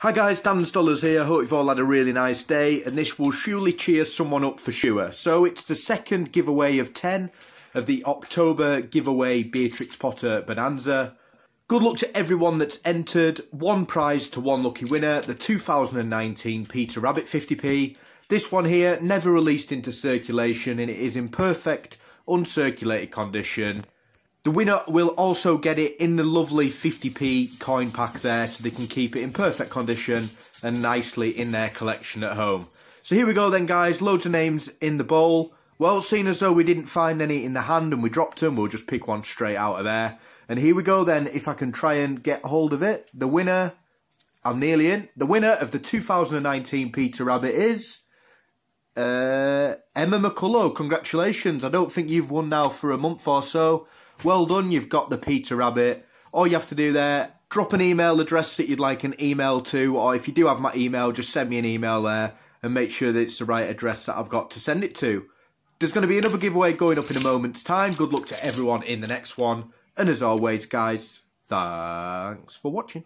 Hi guys, Dan's Dollars here. Hope you've all had a really nice day, and this will surely cheer someone up for sure. So it's the second giveaway of 10 of the October giveaway Beatrix Potter Bonanza. Good luck to everyone that's entered. One prize to one lucky winner, the 2019 Peter Rabbit 50p. This one here, never released into circulation, and it is in perfect, uncirculated condition. The winner will also get it in the lovely 50p coin pack there, so they can keep it in perfect condition and nicely in their collection at home. So here we go then guys, loads of names in the bowl. Well, seeing as though we didn't find any in the hand and we dropped them, we'll just pick one straight out of there. And here we go then, if I can try and get hold of it. The winner, I'm nearly in. The winner of the 2019 Peter Rabbit is Emma McCullough. Congratulations, I don't think you've won now for a month or so. Well done, you've got the Peter Rabbit. All you have to do there, drop an email address that you'd like an email to, or if you do have my email, just send me an email there and make sure that it's the right address that I've got to send it to. There's going to be another giveaway going up in a moment's time. Good luck to everyone in the next one. And as always, guys, thanks for watching.